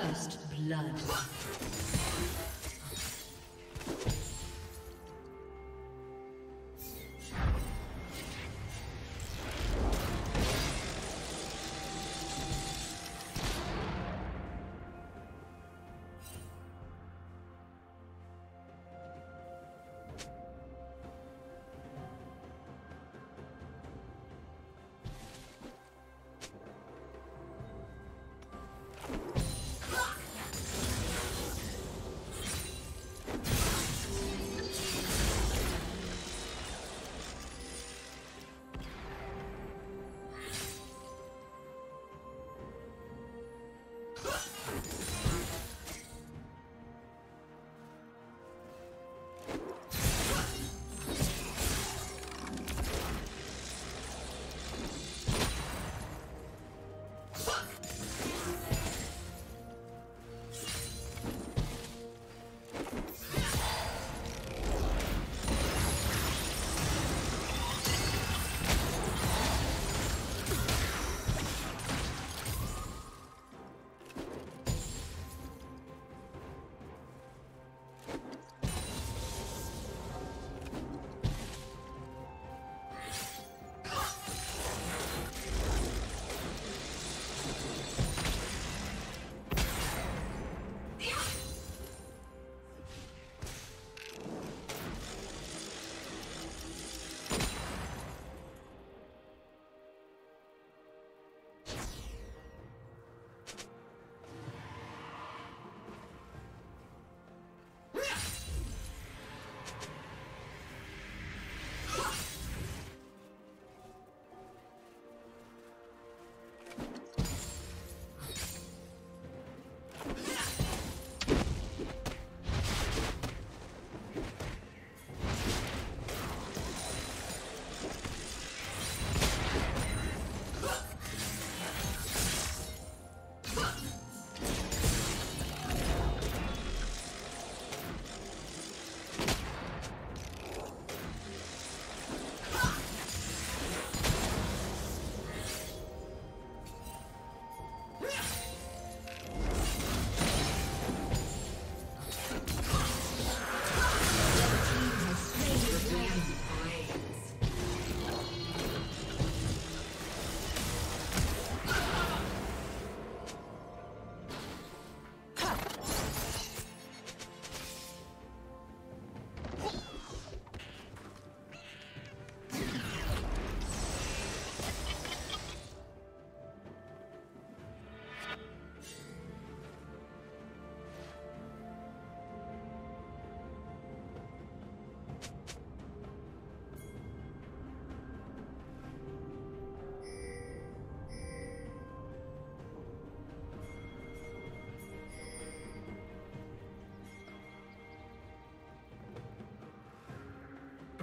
First blood.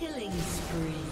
Killing spree.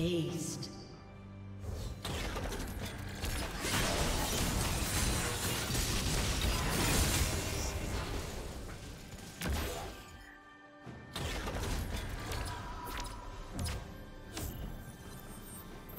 Aced.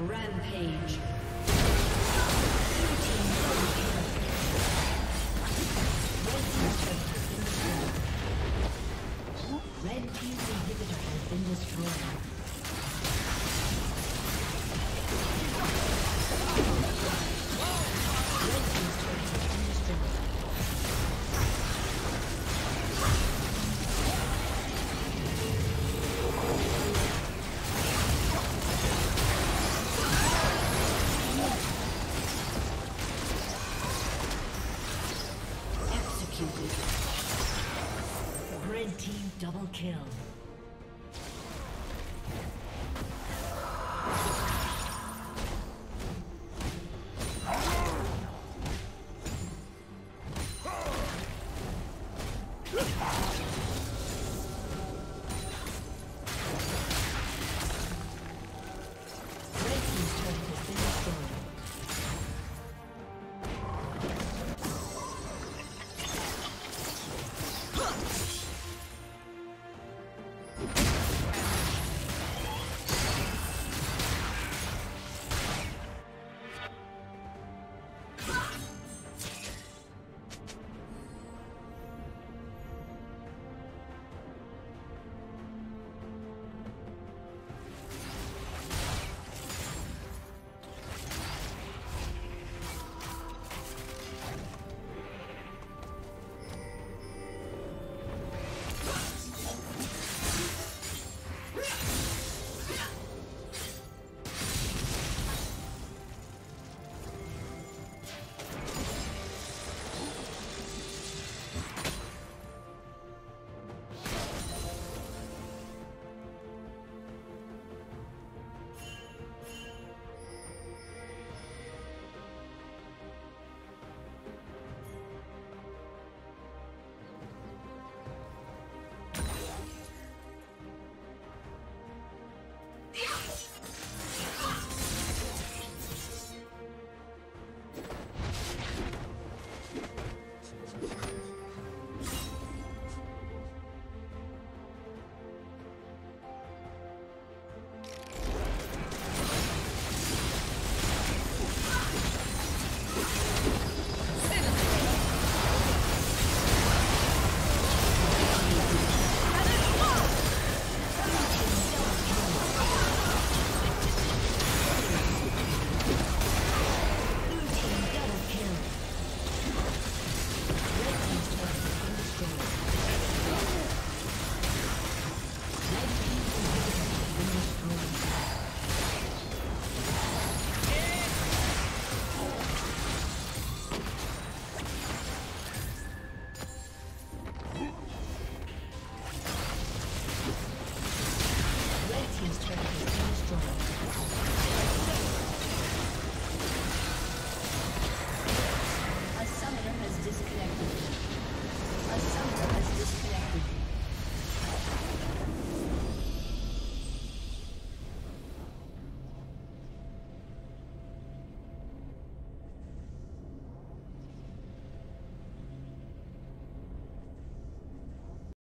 Rampage. Kill.